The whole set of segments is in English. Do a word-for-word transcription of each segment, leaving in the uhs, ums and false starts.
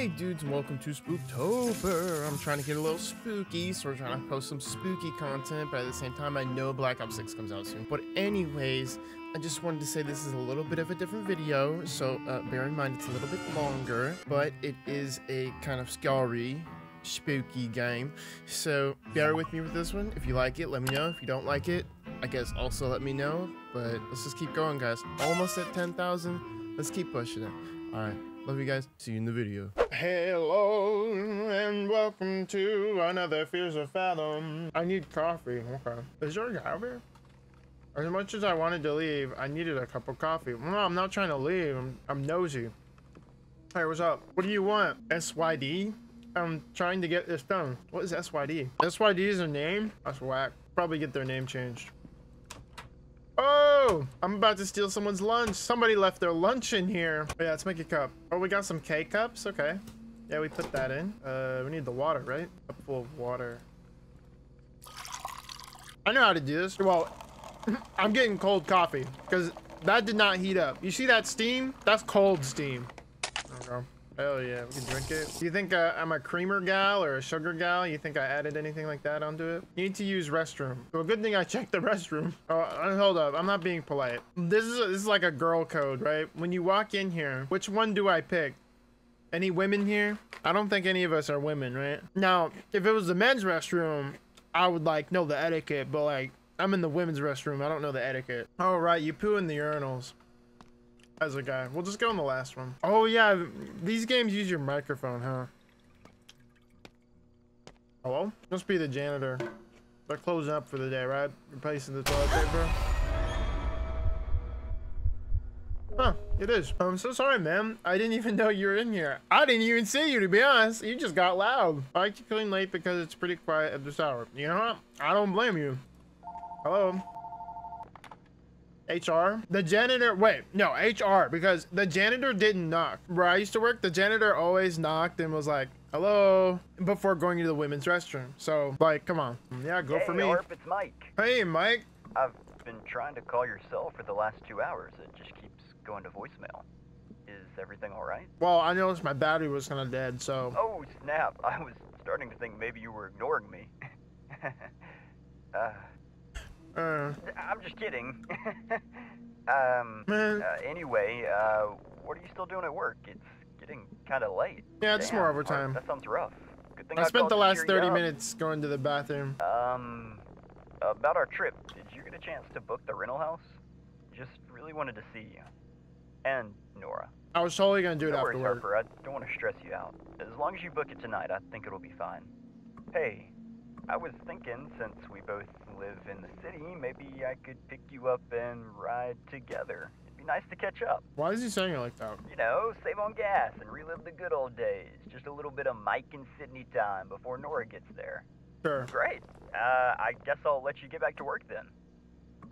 Hey dudes, and welcome to Spooktober. I'm trying to get a little spooky, so we're trying to post some spooky content, but at the same time, I know Black Ops six comes out soon. But anyways, I just wanted to say this is a little bit of a different video, so uh, bear in mind it's a little bit longer, but it is a kind of scary, spooky game. So bear with me with this one. If you like it, let me know. If you don't like it, I guess also let me know, but let's just keep going, guys. Almost at ten thousand. Let's keep pushing it. All right. Love you guys. See you in the video. Hello and welcome to another Fears to Fathom. I need coffee. Okay. Is there a guy over here? As much as I wanted to leave, I needed a cup of coffee. No, I'm not trying to leave. I'm, I'm nosy. Hey, what's up? What do you want? S Y D? I'm trying to get this done. What is S Y D? S Y D is a name? That's whack. Probably get their name changed. Oh, I'm about to steal someone's lunch. Somebody left their lunch in here. Oh, yeah, let's make a cup. Oh, we got some K cups. Okay. Yeah, we put that in. Uh, we need the water, right? Cup full of water. I know how to do this. Well, I'm getting cold coffee because that did not heat up. You see that steam? That's cold steam. Okay. Hell yeah, we can drink it. Do you think uh, I'm a creamer gal or a sugar gal? You think I added anything like that onto it? You need to use restroom. Well, good thing I checked the restroom. Oh, hold up. I'm not being polite. This is, a, this is like a girl code, right? When you walk in here, which one do I pick? Any women here? I don't think any of us are women, right? Now, if it was the men's restroom, I would like know the etiquette, but like I'm in the women's restroom. I don't know the etiquette. All right, you poo in the urinals. As a guy, we'll just go on the last one. Oh yeah, these games use your microphone, huh? Hello? Must be the janitor. They're closing up for the day, right? Replacing the toilet paper. Huh, it is. I'm so sorry, ma'am. I didn't even know you were in here. I didn't even see you, to be honest. You just got loud. I like to clean late because it's pretty quiet at this hour. You know what? I don't blame you. Hello? H R? The janitor, wait, no, H R, because the janitor didn't knock. Where I used to work, the janitor always knocked and was like, hello, before going to the women's restroom. So, like, come on. Yeah, go hey, for me. Orp, it's Mike. Hey, Mike. I've been trying to call your cell for the last two hours. It just keeps going to voicemail. Is everything all right? Well, I noticed my battery was kind of dead, so. Oh, snap. I was starting to think maybe you were ignoring me. uh... Uh, I'm just kidding. um, uh, anyway, uh, what are you still doing at work? It's getting kind of late. Yeah, it's Damn, more overtime. That sounds rough. Good thing I, I spent the last thirty minutes going to the bathroom. Um, about our trip, did you get a chance to book the rental house? Just really wanted to see you. And Nora. I was totally going to do it after work. Harper, I don't want to stress you out. As long as you book it tonight, I think it'll be fine. Hey, I was thinking since we both live in the city, maybe I could pick you up and ride together. It'd be nice to catch up. Why is he saying it like that? You know, save on gas and relive the good old days. Just a little bit of Mike and Sydney time before Nora gets there. Sure. Great. Uh, I guess I'll let you get back to work then.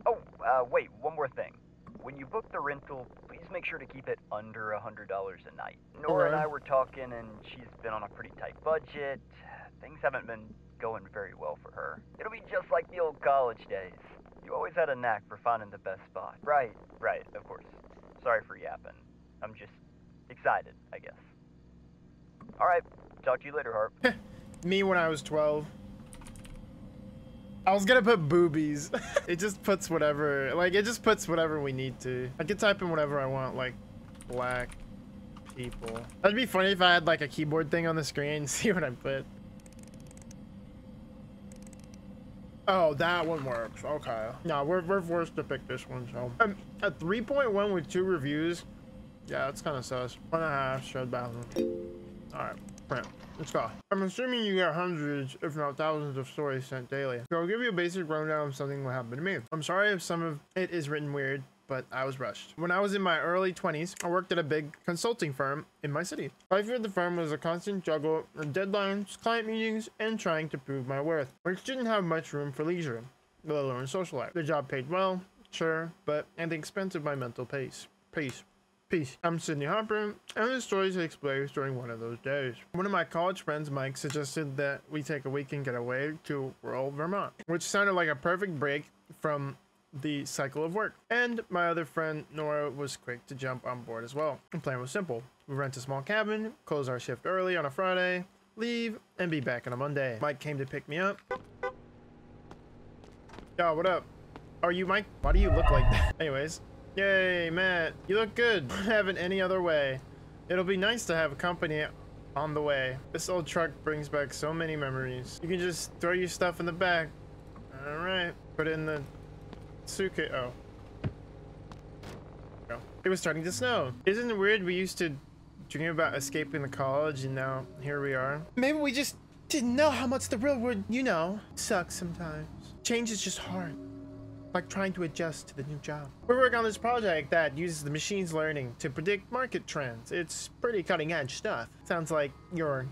Oh, uh, wait, one more thing. When you book the rental, please make sure to keep it under a hundred dollars a night. Nora right. and I were talking and she's been on a pretty tight budget. Things haven't been going very well for her. It'll be just like the old college days. You always had a knack for finding the best spot. Right, right, of course. Sorry for yapping. I'm just excited, I guess. All right, talk to you later, Harp. Me when I was twelve. I was gonna put boobies. It just puts whatever, like it just puts whatever we need to. I can type in whatever I want, like black people. That'd be funny if I had like a keyboard thing on the screen, see what I put. Oh, that one works. Okay. No, we're, we're forced to pick this one, so. Um, a three point one with two reviews. Yeah, that's kind of sus. One and a half, showed bathroom. All right, right, let's go. I'm assuming you get hundreds, if not thousands of stories sent daily. So I'll give you a basic rundown of something that happened to me. I'm sorry if some of it is written weird, but I was rushed. When I was in my early twenties, I worked at a big consulting firm in my city. Life at the firm was a constant juggle of deadlines, client meetings, and trying to prove my worth, which didn't have much room for leisure, let alone social life. The job paid well, sure, but at the expense of my mental peace. Peace. Peace. I'm Sydney Harper, and the stories I experienced during one of those days. One of my college friends, Mike, suggested that we take a weekend getaway to rural Vermont, which sounded like a perfect break from the cycle of work, and my other friend Nora was quick to jump on board as well. The plan was simple. We rent a small cabin, close our shift early on a Friday, leave, and be back on a Monday. Mike came to pick me up. Yo, what up? Are you Mike? Why do you look like that? Anyways, yay, Matt, you look good. I haven't any other way. It'll be nice to have company on the way. This old truck brings back so many memories. You can just throw your stuff in the back. All right, put it in the suitcase. Oh. Oh, it was starting to snow. Isn't it weird? We used to dream about escaping the college, and now here we are. Maybe we just didn't know how much the real world, you know, sucks sometimes. Change is just hard, like trying to adjust to the new job. We're working on this project that uses the machine's learning to predict market trends. It's pretty cutting edge stuff. Sounds like you're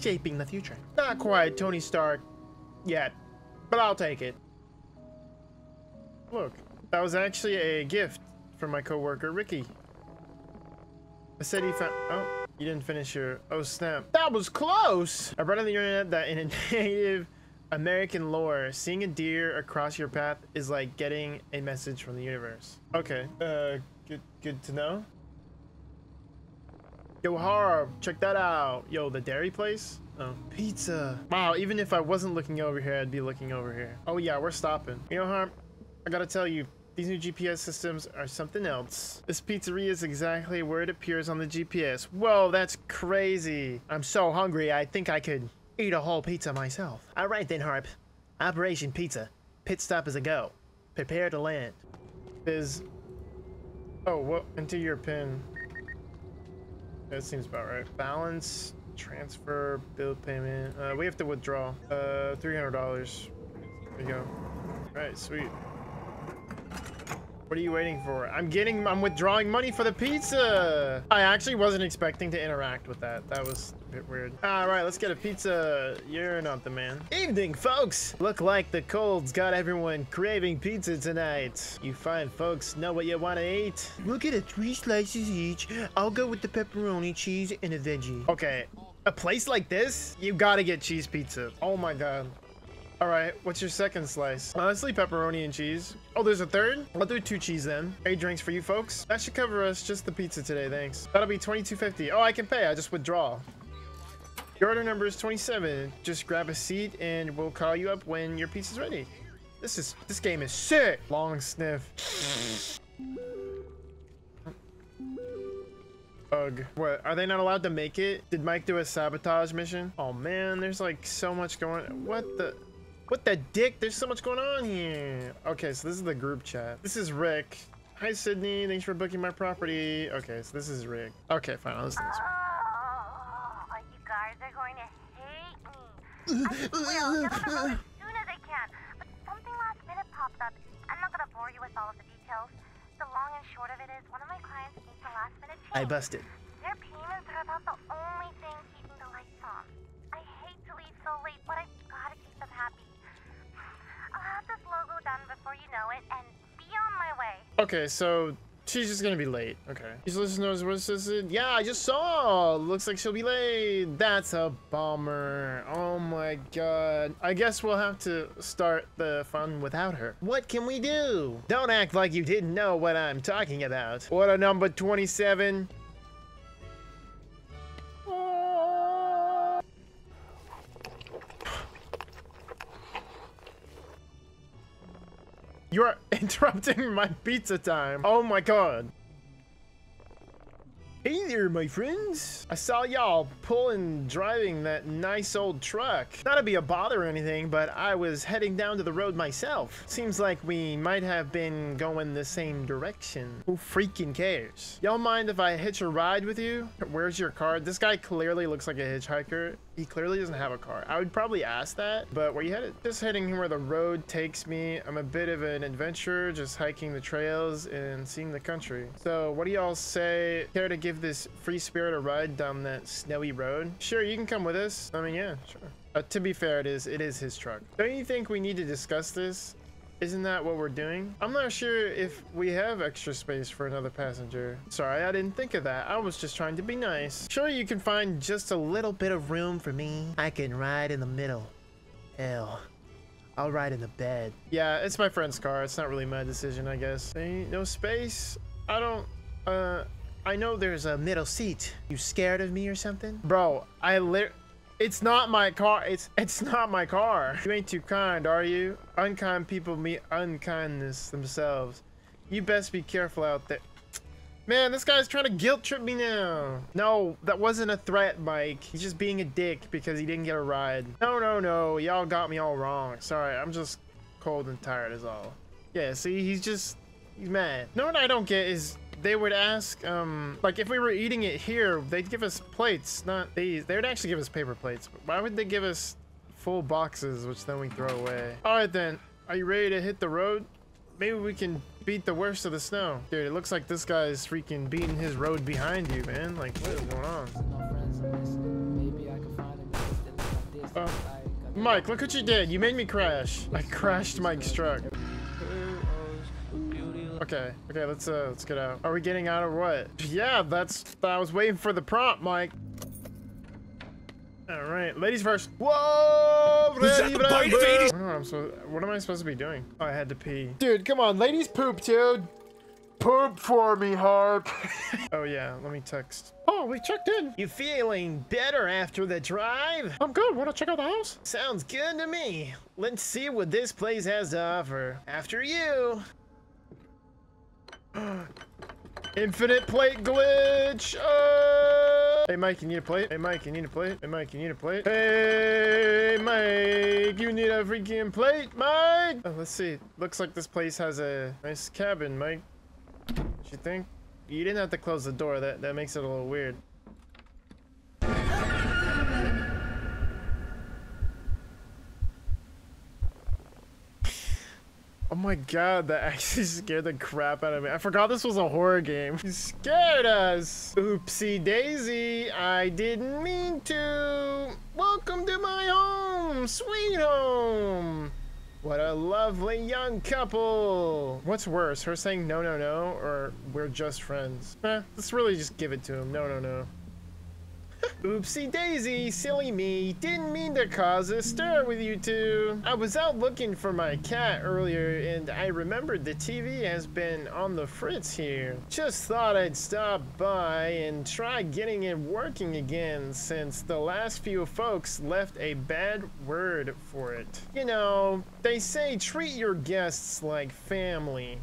shaping the future. Not quite Tony Stark yet, but I'll take it. Look, that was actually a gift from my coworker Ricky. I said he found... Oh, you didn't finish your... Oh, snap. That was close! I read on the internet that in a Native American lore, seeing a deer across your path is like getting a message from the universe. Okay, uh, good, good to know. Yo, Harb, check that out. Yo, the dairy place? Oh, pizza. Wow, even if I wasn't looking over here, I'd be looking over here. Oh, yeah, we're stopping. You know, Harb, I gotta tell you, these new G P S systems are something else. This pizzeria is exactly where it appears on the G P S. Whoa, that's crazy. I'm so hungry, I think I could eat a whole pizza myself. All right then, Harp. Operation Pizza. Pit stop is a go. Prepare to land. Is... Oh, what? Enter your pin. That seems about right. Balance, transfer, bill payment. Uh, we have to withdraw. Uh, three hundred dollars. There you go. All right, sweet. What are you waiting for? I'm getting, I'm withdrawing money for the pizza. I actually wasn't expecting to interact with that. That was a bit weird. All right, let's get a pizza. You're not the man. Evening, folks. Look like the cold's got everyone craving pizza tonight. You fine folks know what you want to eat. We'll get a three slices each. I'll go with the pepperoni, cheese, and a veggie. Okay, a place like this, you gotta get cheese pizza. Oh my God. All right, what's your second slice? Honestly, pepperoni and cheese. Oh, there's a third? I'll do two cheese then. Eight drinks for you folks. That should cover us, just the pizza today, thanks. That'll be twenty-two fifty. Oh, I can pay, I just withdraw. Your order number is twenty-seven. Just grab a seat and we'll call you up when your pizza's ready. This is, this game is sick. Long sniff. Ugh. What, are they not allowed to make it? Did Mike do a sabotage mission? Oh man, there's like so much going, what the? What the dick? There's so much going on here. Okay, so this is the group chat. This is Rick. Hi, Sydney. Thanks for booking my property. Okay, so this is Rick. Okay, fine. I'll listen to this. Oh, you guys are going to hate me. I will get on the road as soon as I can. But something last minute popped up. I'm not going to bore you with all of the details. The long and short of it is one of my clients needs a last minute change. I busted. Their payments are about the only thing keeping the lights on. I hate to leave so late, but I've got to keep them happy. I'll have this logo done before you know it and be on my way. Okay, so she's just gonna be late. Okay. These listeners, what's this? Yeah, I just saw. Looks like she'll be late. That's a bummer. Oh my God. I guess we'll have to start the fun without her. What can we do? Don't act like you didn't know what I'm talking about. Order number twenty-seven. You're interrupting my pizza time. Oh my God. Hey there, my friends. I saw y'all pulling, driving that nice old truck. Not to be a bother or anything, but I was heading down to the road myself. Seems like we might have been going the same direction. Who freaking cares? Y'all mind if I hitch a ride with you? Where's your card? This guy clearly looks like a hitchhiker. He clearly doesn't have a car. I would probably ask that, but where you headed? Just heading where the road takes me. I'm a bit of an adventurer, just hiking the trails and seeing the country. So what do y'all say? Care to give this free spirit a ride down that snowy road? Sure, you can come with us. I mean, yeah, sure. Uh, to be fair, it is, it is his truck. Don't you think we need to discuss this? Isn't that what we're doing? I'm not sure if we have extra space for another passenger. Sorry, I didn't think of that. I was just trying to be nice. Sure, you can find just a little bit of room for me. I can ride in the middle. Hell, I'll ride in the bed. Yeah, it's my friend's car. It's not really my decision, I guess. There ain't no space. I don't, uh, I know there's a middle seat. You scared of me or something? Bro, I lit. It's not my car. It's, it's not my car. You ain't too kind, are you? Unkind people meet unkindness themselves. You best be careful out there. Man, this guy's trying to guilt trip me now. No, that wasn't a threat, Mike. He's just being a dick because he didn't get a ride. No, no, no. Y'all got me all wrong. Sorry, I'm just cold and tired is all. Yeah, see, he's just, he's mad. No, what I don't get is they would ask, um, like if we were eating it here, they'd give us plates, not these. They would actually give us paper plates. But why would they give us full boxes, which then we throw away? All right, then. Are you ready to hit the road? Maybe we can beat the worst of the snow. Dude, it looks like this guy's freaking beating his road behind you, man. Like, what is going on? Uh, Mike, look what you did. You made me crash. I crashed Mike's truck. Okay, okay, let's uh, let's get out. Are we getting out or what? Yeah, that's, I was waiting for the prompt, Mike. All right, ladies first. Whoa! Was that the bite of eighties? What am I supposed to, what am I supposed to be doing? Oh, I had to pee. Dude, come on, ladies poop, dude. Poop for me, Harp. Oh yeah, let me text. Oh, we checked in. You feeling better after the drive? I'm good. Want to check out the house? Sounds good to me. Let's see what this place has to offer. After you. Infinite plate glitch. Oh! Hey Mike, you need a plate? Hey Mike, you need a plate? Hey Mike, you need a plate? Hey Mike, you need a freaking plate, Mike! Oh, let's see. Looks like this place has a nice cabin, Mike. What you think? You didn't have to close the door. That that makes it a little weird. Oh my god, that actually scared the crap out of me. I forgot this was a horror game. You scared us. Oopsie daisy, I didn't mean to. Welcome to my home, sweet home. What a lovely young couple. What's worse, her saying no, no, no, or we're just friends? Eh, let's really just give it to him. No, no, no. Oopsie daisy, silly me. Didn't mean to cause a stir with you two. I was out looking for my cat earlier and I remembered the T V has been on the fritz here. Just thought I'd stop by and try getting it working again since the last few folks left a bad word for it. You know, they say treat your guests like family.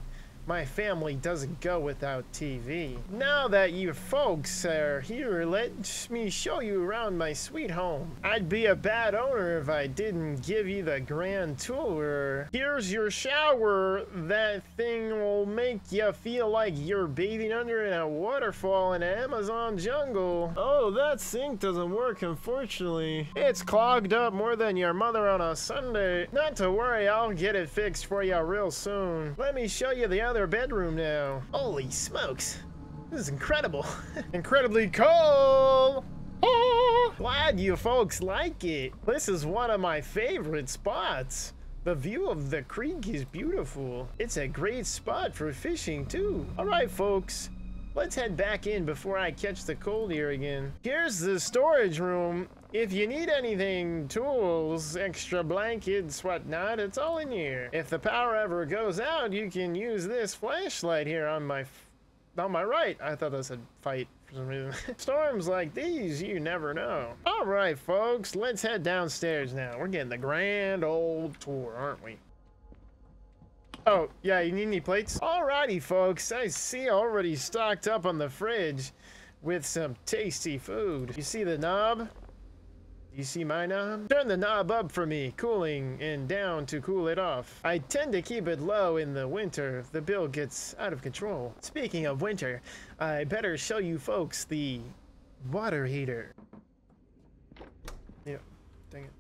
My family doesn't go without T V. Now that you folks are here, let me show you around my sweet home. I'd be a bad owner if I didn't give you the grand tour. Here's your shower. That thing will make you feel like you're bathing under in a waterfall in an Amazon jungle. Oh, that sink doesn't work, unfortunately. It's clogged up more than your mother on a Sunday. Not to worry, I'll get it fixed for you real soon. Let me show you the other bedroom now. Holy smokes, this is incredible. Incredibly cool. Oh, glad you folks like it. This is one of my favorite spots. The view of the creek is beautiful. It's a great spot for fishing too. All right folks, let's head back in before I catch the cold here again. Here's the storage room. If you need anything, tools, extra blankets, whatnot, it's all in here. If the power ever goes out, you can use this flashlight here on my f on my right. I thought that said fight for some reason. Storms like these, you never know. All right, folks, let's head downstairs now. We're getting the grand old tour, aren't we? Oh, yeah, you need any plates? Alrighty, folks, I see already stocked up on the fridge with some tasty food. You see the knob? You see my knob? Turn the knob up for me, cooling, and down to cool it off. I tend to keep it low in the winter. The bill gets out of control. Speaking of winter, I better show you folks the water heater. Yeah, dang it.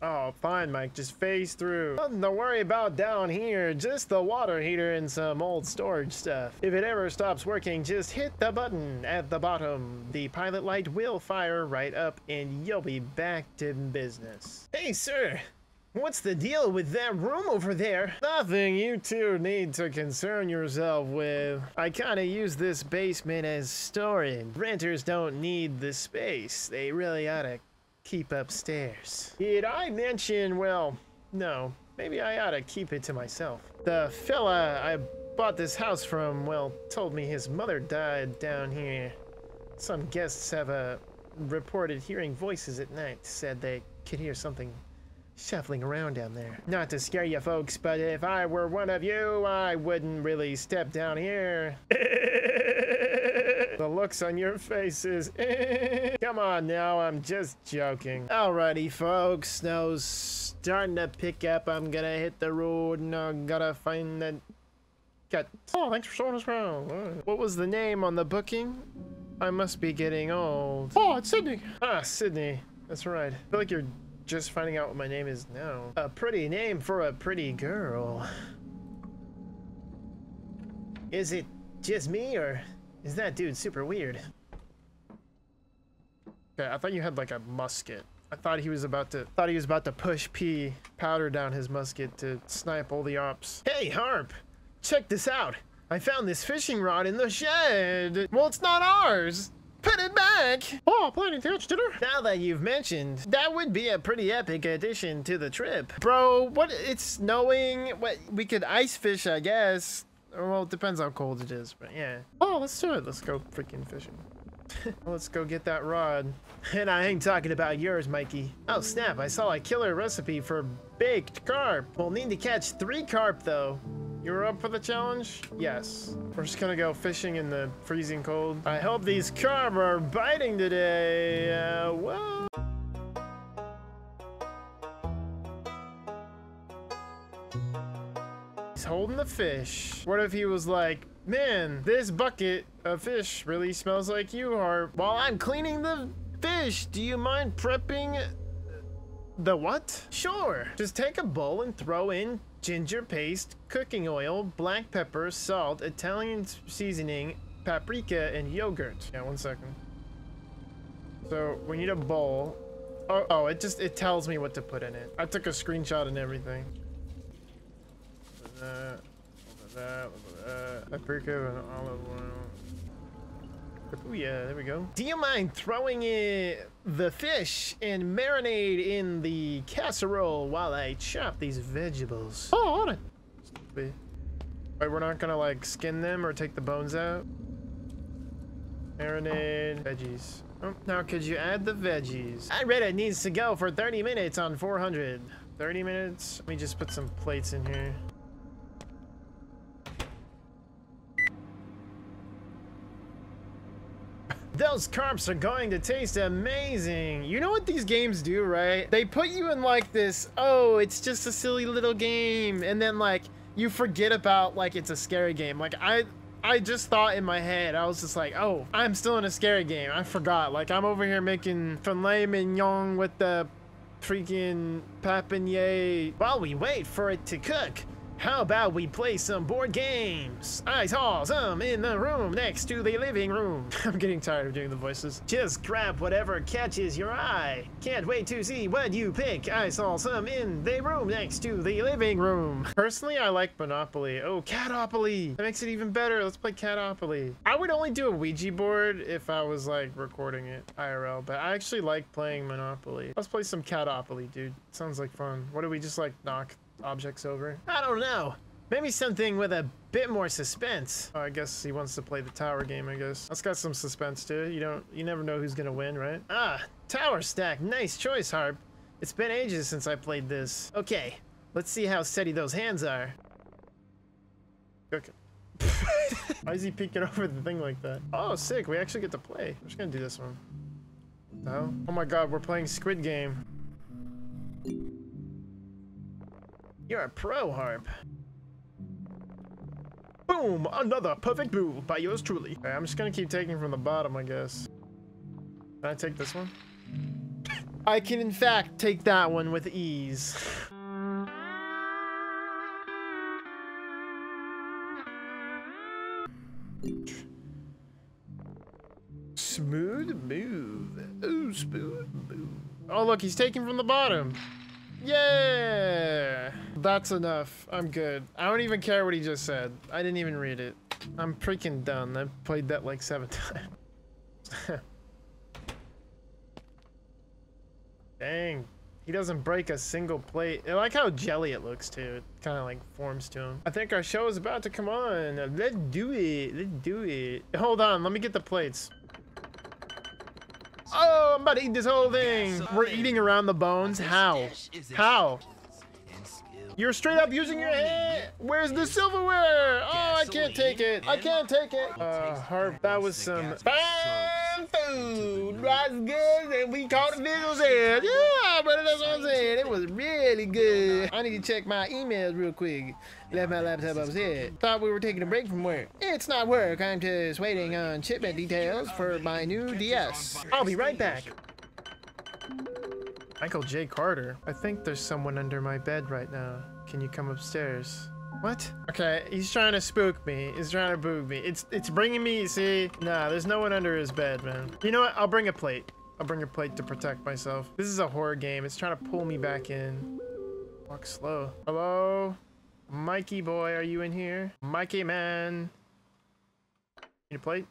Oh, fine, Mike. Just phase through. Nothing to worry about down here. Just the water heater and some old storage stuff. If it ever stops working, just hit the button at the bottom. The pilot light will fire right up and you'll be back to business. Hey, sir. What's the deal with that room over there? Nothing you two need to concern yourself with. I kinda use this basement as storage. Renters don't need the space. They really oughta keep upstairs. Did I mention, well, no, maybe I ought to keep it to myself. The fella I bought this house from, well, told me his mother died down here. Some guests have uh, reported hearing voices at night, said they could hear something shuffling around down there. Not to scare you folks, but if I were one of you, I wouldn't really step down here. The looks on your faces. Come on now, I'm just joking. Alrighty folks, snow's starting to pick up. I'm gonna hit the road and I gotta find that cat. Oh, thanks for showing us around. What was the name on the booking? I must be getting old. Oh, it's Sydney. Ah, Sydney. That's right. I feel like you're just finding out what my name is now. A pretty name for a pretty girl. Is it just me, or is that dude super weird? Okay, I thought you had like a musket. I thought he was about to thought he was about to push pea powder down his musket to snipe all the ops. Hey Harp, check this out. I found this fishing rod in the shed. Well, it's not ours. Put it back! Oh, planning to catch dinner? Now that you've mentioned, that would be a pretty epic addition to the trip. Bro, what? It's snowing. What? We could ice fish, I guess. Well, it depends how cold it is, but yeah. Oh, let's do it. Let's go freaking fishing. Let's go get that rod. And I ain't talking about yours, Mikey. Oh, snap. I saw a killer recipe for baked carp. We'll need to catch three carp, though. You're up for the challenge? Yes. We're just gonna go fishing in the freezing cold. I hope these carp are biting today. Uh, whoa. He's holding the fish. What if he was like, man, this bucket of fish really smells like you are. While I'm cleaning the fish, do you mind prepping the what? Sure. Just take a bowl and throw in ginger paste, cooking oil, black pepper, salt, Italian seasoning, paprika, and yogurt. Yeah, one second. So we need a bowl. Oh, oh, it just, it tells me what to put in it. I took a screenshot and everything. Paprika and olive oil. Oh yeah, there we go. Do you mind throwing in the fish and marinade in the casserole while I chop these vegetables? Oh, hold on. Wait, we're not gonna like skin them or take the bones out? Marinade, oh. Veggies. Oh, now could you add the veggies? I read it needs to go for thirty minutes on four hundred. thirty minutes? Let me just put some plates in here. Those carps are going to taste amazing. You know what these games do, right? They put you in like this, oh, it's just a silly little game. And then like, you forget about like, it's a scary game. Like I, I just thought in my head, I was just like, oh, I'm still in a scary game. I forgot, like I'm over here making filet mignon with the freaking papinye. While we wait for it to cook, how about we play some board games? I saw some in the room next to the living room. I'm getting tired of doing the voices. Just grab whatever catches your eye. Can't wait to see what you pick. I saw some in the room next to the living room. Personally, I like Monopoly. Oh, Catopoly. That makes it even better. Let's play Catopoly. I would only do a Ouija board if I was like recording it I R L, but I actually like playing Monopoly. Let's play some Catopoly, dude. Sounds like fun. What do we just like knock objects over? I don't know, maybe something with a bit more suspense. Oh, I guess he wants to play the tower game. I guess that's got some suspense to it. You don't, you never know who's gonna win, right? Ah, tower stack. Nice choice, Harp. It's been ages since I played this. Okay, let's see how steady those hands are. Okay. Why is he peeking over the thing like that? Oh, sick, we actually get to play. I'm just gonna do this one. Oh, oh my god, we're playing Squid Game. You're a pro, Harp. Boom! Another perfect move by yours truly. Okay, I'm just gonna keep taking from the bottom, I guess. Can I take this one? I can, in fact, take that one with ease. Smooth move. Ooh, smooth move. Oh, look, he's taking from the bottom. Yeah, that's enough. I'm good. I don't even care what he just said. I didn't even read it. I'm freaking done. I've played that like seven times. He doesn't break a single plate. I like how jelly it looks too. It kind of like forms to him. I think our show is about to come on. Let's do it. Let's do it. Hold on. Let me get the plates. Oh, I'm about to eat this whole thing. We're eating around the bones. How? How? You're straight up using your hand. Where's the silverware? Oh, I can't take it. I can't take it. Uh, Harp, that was some fine food. That's good. And we caught the visuals there. Yeah, brother, that's what I'm saying. It was really good. I need to check my emails real quick. Left my laptop upstairs. Thought we were taking a break from work. It's not work. I'm just waiting on shipment details for my new D S. I'll be right back. Michael J. Carter. I think there's someone under my bed right now. Can you come upstairs? What? Okay, he's trying to spook me. He's trying to boo me. It's it's bringing me, see? Nah, there's no one under his bed, man. You know what? I'll bring a plate. I'll bring a plate to protect myself. This is a horror game. It's trying to pull me back in. Walk slow. Hello? Mikey boy, are you in here? Mikey man. Need a plate?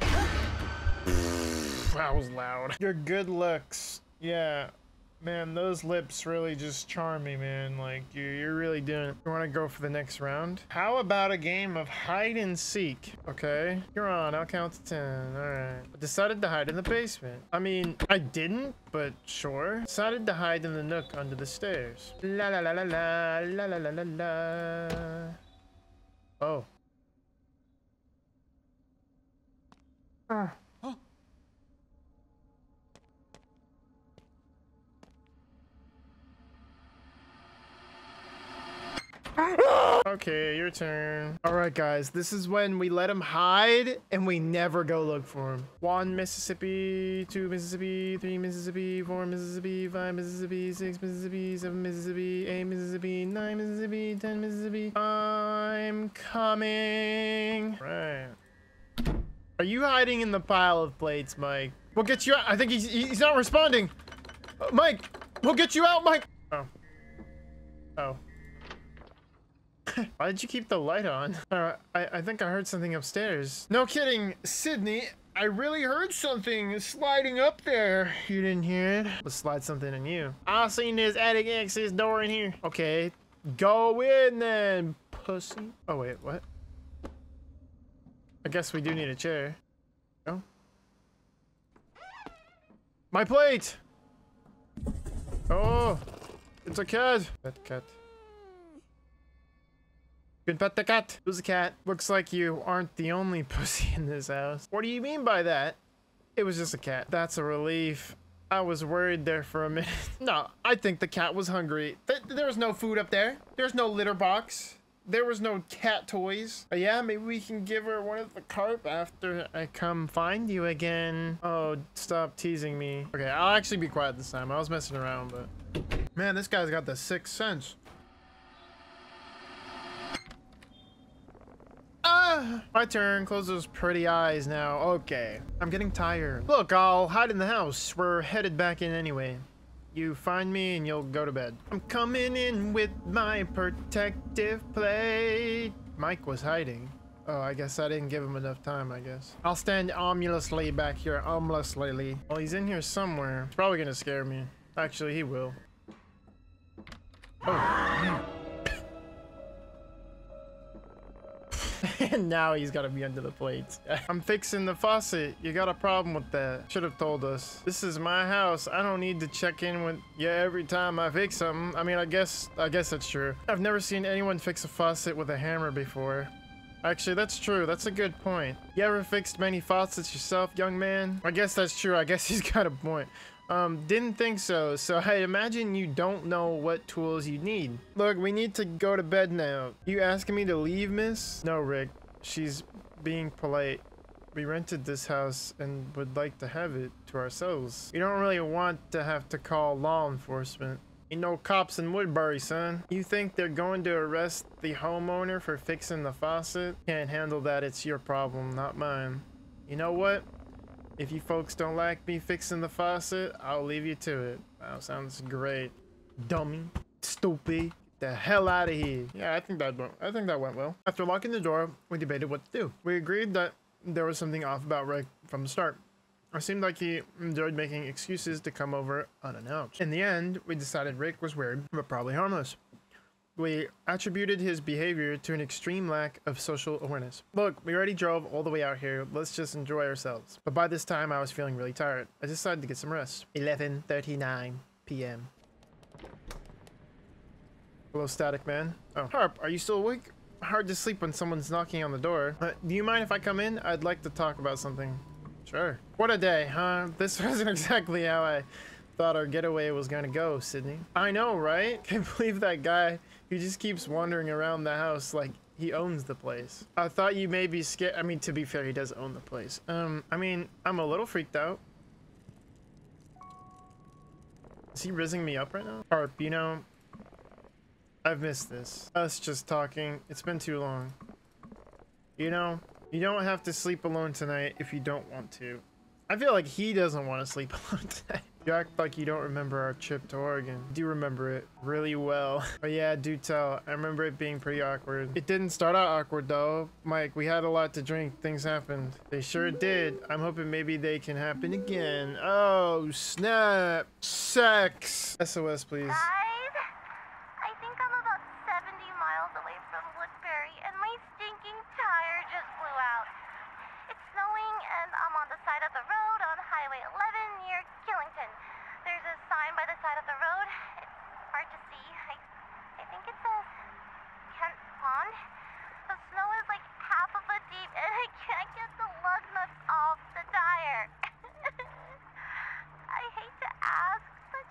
That was loud. Your good looks. Yeah, man, those lips really just charm me, man. Like, you, you're really doing it. You want to go for the next round? How about a game of hide and seek? Okay, you're on. I'll count to ten. All right. I decided to hide in the basement. I mean, I didn't, but sure. Decided to hide in the nook under the stairs. La la la la la la la la la la. Oh. Ah. Okay, your turn. All right, guys, this is when we let him hide and we never go look for him. One Mississippi, two Mississippi, three Mississippi, four Mississippi, five Mississippi, six Mississippi, seven Mississippi, eight Mississippi, nine Mississippi, ten Mississippi. I'm coming. All right. Are you hiding in the pile of plates, Mike? We'll get you out. I think he's, he's not responding. Uh, Mike, we'll get you out, Mike. Oh. Oh. Why did you keep the light on? Uh, I, I think I heard something upstairs. No kidding, Sydney. I really heard something sliding up there. You didn't hear it? Let's slide something in you. I seen this attic exit door in here. Okay, go in then, pussy. Oh, wait, what? I guess we do need a chair. Oh. My plate! Oh, it's a cat. That cat. Good pet the cat. Who's the cat? Looks like you aren't the only pussy in this house. What do you mean by that? It was just a cat. That's a relief. I was worried there for a minute. No, I think the cat was hungry. Th there was no food up there. There's no litter box. There was no cat toys. But yeah, maybe we can give her one of the carp after I come find you again. Oh, stop teasing me. Okay, I'll actually be quiet this time. I was messing around, but... Man, this guy's got the sixth sense. My turn. Close those pretty eyes now. Okay. I'm getting tired. Look, I'll hide in the house. We're headed back in anyway. You find me and you'll go to bed. I'm coming in with my protective plate. Mike was hiding. Oh, I guess I didn't give him enough time, I guess. I'll stand ominously back here. Ominously. Well, he's in here somewhere. He's probably gonna scare me. Actually, he will. Oh. And now he's gotta be under the plates. I'm fixing the faucet. You got a problem with that. Should have told us. This is my house. I don't need to check in with you every time I fix something. I mean, I guess I guess that's true. I've never seen anyone fix a faucet with a hammer before. Actually, that's true. That's a good point. You ever fixed many faucets yourself, young man? I guess that's true. I guess he's got a point. Um, didn't think so, so I imagine you don't know what tools you need. Look, we need to go to bed now. You asking me to leave, miss? No, Rick. She's being polite. We rented this house and would like to have it to ourselves. We don't really want to have to call law enforcement. Ain't no cops in Woodbury, son. You think they're going to arrest the homeowner for fixing the faucet? Can't handle that. It's your problem, not mine. You know what? If you folks don't like me fixing the faucet, I'll leave you to it. Wow, sounds great. Dummy. Stupid. The hell out of here. Yeah, I think that went, I think that went well. After locking the door, we debated what to do. We agreed that there was something off about Rick from the start. It seemed like he enjoyed making excuses to come over unannounced. In the end, we decided Rick was weird, but probably harmless. We attributed his behavior to an extreme lack of social awareness. Look, we already drove all the way out here. Let's just enjoy ourselves. But by this time, I was feeling really tired. I decided to get some rest. eleven thirty-nine p m Hello, Static Man. Oh, Harp, are you still awake? Hard to sleep when someone's knocking on the door. Uh, do you mind if I come in? I'd like to talk about something. Sure. What a day, huh? This wasn't exactly how I thought our getaway was gonna go, Sydney. I know, right? Can't believe that guy who just keeps wandering around the house like he owns the place. I thought you may be scared. I mean, to be fair, he does own the place. Um, I mean, I'm a little freaked out. Is he rizzing me up right now? Harp, you know, I've missed this. Us just talking. It's been too long. You know, you don't have to sleep alone tonight if you don't want to. I feel like he doesn't want to sleep alone tonight. You act like you don't remember our trip to Oregon. I do remember it really well. But yeah, do tell. I remember it being pretty awkward. It didn't start out awkward though. Mike, we had a lot to drink. Things happened. They sure did. I'm hoping maybe they can happen again. Oh, snap. Sex. S O S, please. Guys, I think I'm about seventy miles away from Woodbury and my stinking tire just blew out. It's snowing and I'm on the side of the road on Highway eleven near Killington. There's a sign by the side of the road. It's hard to see. I, I think it says Kent Pond. The snow is like half of a deep and I can't get the lug nuts off the tire. I hate to ask, but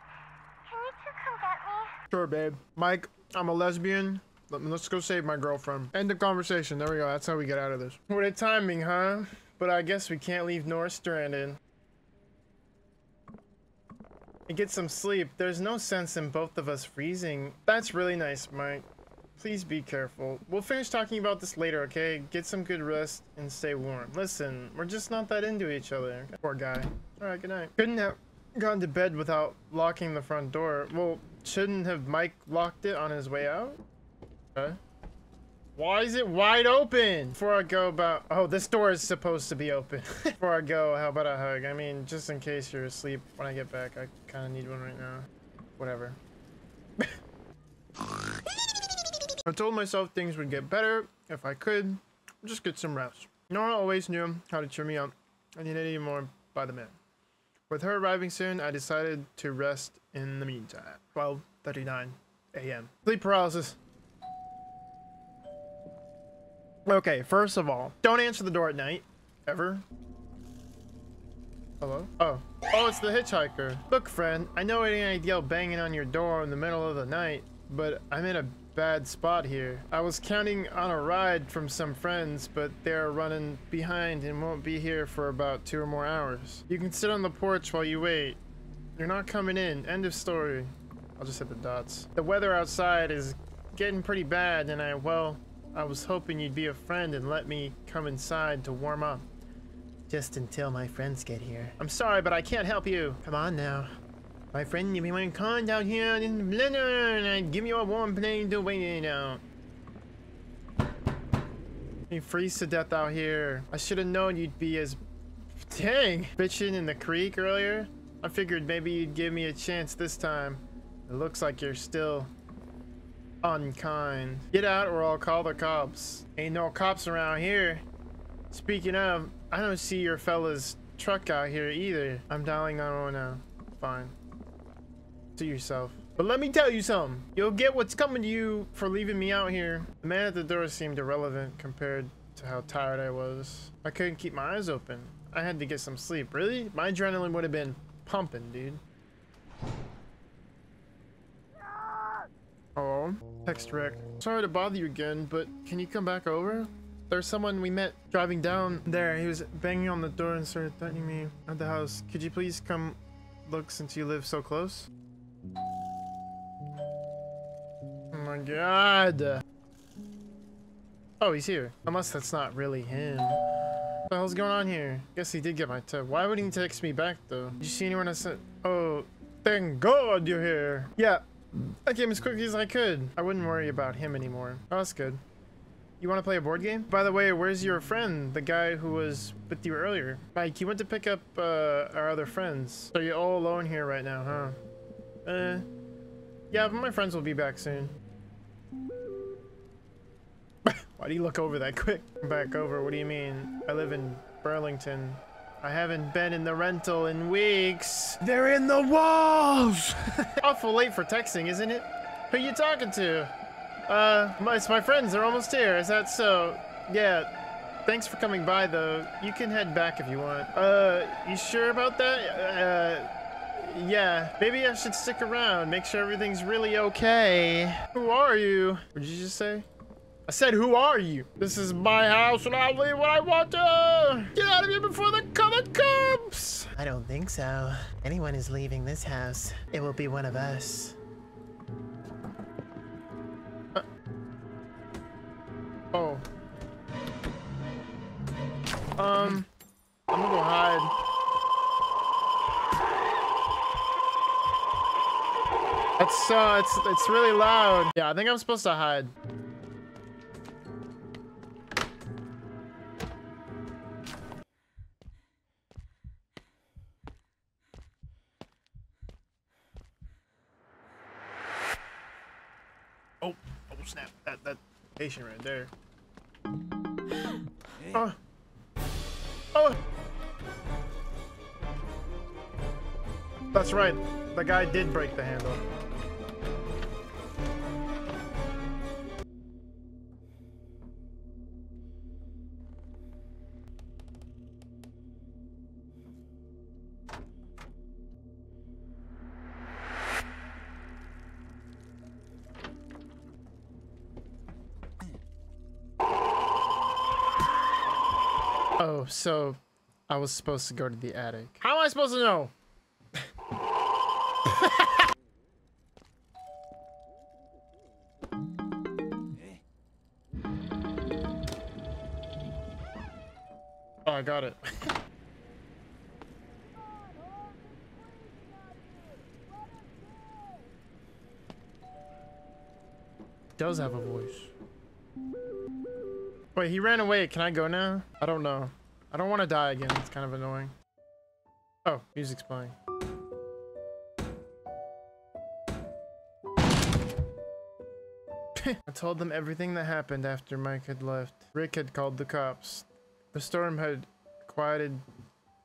can you two come get me? Sure, babe. Mike, I'm a lesbian. Let's go save my girlfriend. End of conversation. There we go. That's how we get out of this. What a timing, huh? But I guess we can't leave Nora stranded. And get some sleep. There's no sense in both of us freezing. That's really nice, Mike. Please be careful. We'll finish talking about this later, okay? Get some good rest and stay warm. Listen, we're just not that into each other. Poor guy. All right, good night. Couldn't have gone to bed without locking the front door. Well, shouldn't have Mike locked it on his way out? Okay. Why is it wide open? Before I go about... Oh, this door is supposed to be open. Before I go, how about a hug? I mean, just in case you're asleep when I get back. I kind of need one right now. Whatever. I told myself things would get better if I could. Just get some rest. Nora always knew how to cheer me up. I needed any more by the man. With her arriving soon, I decided to rest in the meantime. twelve thirty-nine a m Sleep paralysis. Okay, first of all, don't answer the door at night. Ever. Hello? Oh. Oh, it's the hitchhiker. Look, friend, I know it ain't ideal banging on your door in the middle of the night, but I'm in a bad spot here. I was counting on a ride from some friends, but they're running behind and won't be here for about two or more hours. You can sit on the porch while you wait. You're not coming in. End of story. I'll just hit the dots. The weather outside is getting pretty bad, and I, well... I was hoping you'd be a friend and let me come inside to warm up. Just until my friends get here. I'm sorry, but I can't help you. Come on now. My friend, you've been kind out here in the blender, and I'd give you a warm plane to wait out. You freeze to death out here. I should have known you'd be as... Dang! Bitching in the creek earlier. I figured maybe you'd give me a chance this time. It looks like you're still... unkind. Get out or I'll call the cops. Ain't no cops around here. Speaking of, I don't see your fella's truck out here either. I'm dialing nine one one now. Fine. To yourself. But let me tell you something. You'll get what's coming to you for leaving me out here. The man at the door seemed irrelevant compared to how tired I was. I couldn't keep my eyes open. I had to get some sleep. Really? My adrenaline would have been pumping, dude. Hello? Text Rick. Sorry to bother you again, but can you come back over? There's someone we met driving down there. He was banging on the door and started threatening me at the house. Could you please come look since you live so close? Oh my god. Oh, he's here. Unless that's not really him. What the hell's going on here? Guess he did get my tip. Why wouldn't he text me back though? Did you see anyone I sent? Oh, thank god you're here. Yeah. I came as quickly as I could. I wouldn't worry about him anymore. Oh, that's good. You want to play a board game? By the way, where's your friend? The guy who was with you earlier. Mike, you went to pick up uh, our other friends. So you're all alone here right now, huh? Uh, yeah, but my friends will be back soon. Why do you look over that quick? Back over, what do you mean? I live in Burlington. I haven't been in the rental in weeks. They're in the walls! Awful late for texting, isn't it? Who you talking to? Uh, my, it's my friends, they're almost here, is that so? Yeah, thanks for coming by though. You can head back if you want. Uh, you sure about that? Uh, yeah, maybe I should stick around, make sure everything's really okay. Who are you? What did you just say? I said, who are you? This is my house and I'll leave when I want to. Get out of here before the comet comes. I don't think so. Anyone is leaving this house, it will be one of us. Oh. Um, I'm gonna go hide. That's uh, it's it's really loud. Yeah, I think I'm supposed to hide. Oh, oh snap! That that patient right there. Uh, oh, that's right. The guy did break the handle. Oh, so I was supposed to go to the attic. How am I supposed to know? Oh, I got it. Does have a voice. Wait, he ran away. Can I go now? I don't know. I don't want to die again. It's kind of annoying. Oh, music's playing. I told them everything that happened after Mike had left. Rick had called the cops. The storm had quieted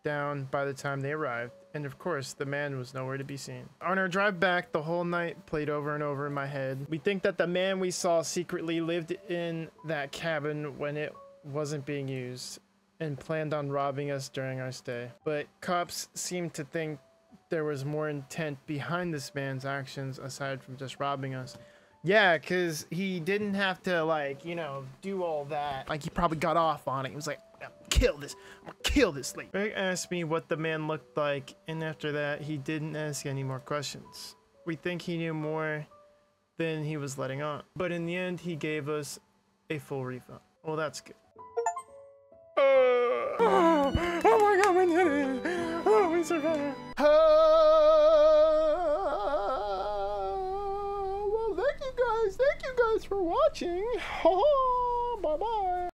down by the time they arrived. And of course, the man was nowhere to be seen. On our drive back, the whole night played over and over in my head. We think that the man we saw secretly lived in that cabin when it wasn't being used and planned on robbing us during our stay. But cops seemed to think there was more intent behind this man's actions aside from just robbing us. Yeah, because he didn't have to, like, you know, do all that. Like, he probably got off on it. He was like, kill this. I'm gonna kill this lady. Rick asked me what the man looked like, and after that, he didn't ask any more questions. We think he knew more than he was letting on. But in the end, he gave us a full refund. Well, that's good. Uh, oh, oh my god, we did it. Oh, we survived. Oh, well, thank you guys. Thank you guys for watching. Bye-bye.